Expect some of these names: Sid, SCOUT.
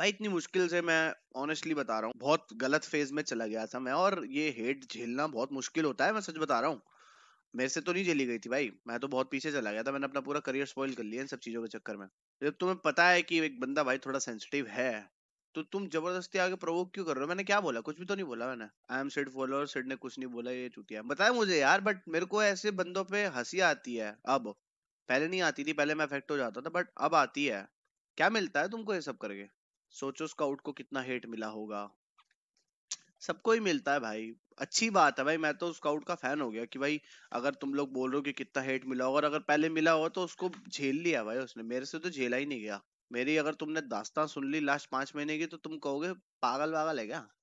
भाई इतनी मुश्किल से, मैं ऑनेस्टली बता रहा हूँ, बहुत गलत फेज में चला गया था मैं, और ये हेट झेलना बहुत मुश्किल होता है, मैं सच बता रहा हूँ। मेरे से तो नहीं झेली गई थी भाई, मैं तो बहुत पीछे चला गया था, मैंने अपना पूरा करियर स्पॉइल कर लिया इन सब चीजों के चक्कर में। जब तुम्हें पता है कि एक बंदा भाई थोड़ा सेंसिटिव है, तो तुम जबरदस्ती आगे प्रोवोक क्यों कर रहे हो? मैंने क्या बोला? कुछ भी तो नहीं बोला मैंने। I am Sid follower, Sid ने कुछ नहीं बोला, ये चुतिया बताया मुझे यार। बट मेरे को ऐसे बंदों पे हंसी आती है अब, पहले नहीं आती थी, पहले मैं अफेक्ट हो जाता था, बट अब आती है। क्या मिलता है तुमको ये सब करके? सोचो स्काउट को कितना हेट मिला होगा। सबको ही मिलता है भाई, अच्छी बात है भाई, मैं तो स्काउट का फैन हो गया कि भाई अगर तुम लोग बोल रहे हो कि कितना हेट मिला होगा, और अगर पहले मिला होगा तो उसको झेल लिया भाई उसने, मेरे से तो झेला ही नहीं गया। मेरी अगर तुमने दास्तान सुन ली लास्ट 5 महीने की, तो तुम कहोगे पागल वागल है क्या?